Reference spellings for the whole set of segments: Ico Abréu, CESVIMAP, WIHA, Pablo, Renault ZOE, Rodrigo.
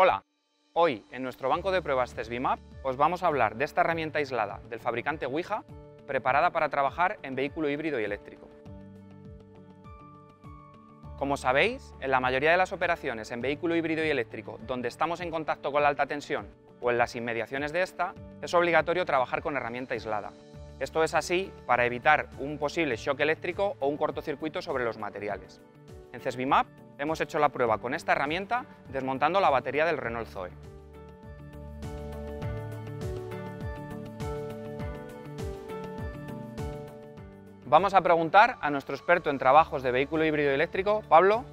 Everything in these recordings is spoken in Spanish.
Hola, hoy en nuestro banco de pruebas CESVIMAP os vamos a hablar de esta herramienta aislada del fabricante WIHA preparada para trabajar en vehículo híbrido y eléctrico. Como sabéis, en la mayoría de las operaciones en vehículo híbrido y eléctrico donde estamos en contacto con la alta tensión o en las inmediaciones de esta, es obligatorio trabajar con herramienta aislada. Esto es así para evitar un posible shock eléctrico o un cortocircuito sobre los materiales. En CESVIMAP hemos hecho la prueba con esta herramienta desmontando la batería del Renault ZOE. Vamos a preguntar a nuestro experto en trabajos de vehículo híbrido y eléctrico, Pablo,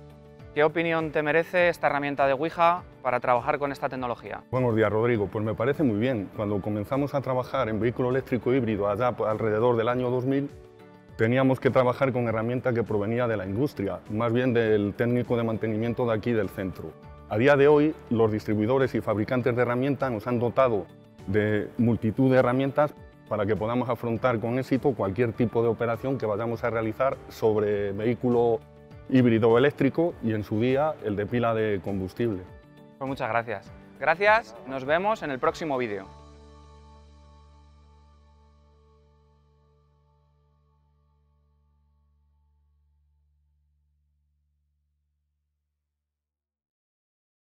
¿qué opinión te merece esta herramienta de WIHA para trabajar con esta tecnología? Buenos días, Rodrigo. Pues me parece muy bien. Cuando comenzamos a trabajar en vehículo eléctrico híbrido allá alrededor del año 2000, teníamos que trabajar con herramienta que provenía de la industria, más bien del técnico de mantenimiento de aquí del centro. A día de hoy, los distribuidores y fabricantes de herramientas nos han dotado de multitud de herramientas para que podamos afrontar con éxito cualquier tipo de operación que vayamos a realizar sobre vehículo híbrido eléctrico y en su día el de pila de combustible. Pues muchas gracias. Gracias, nos vemos en el próximo vídeo.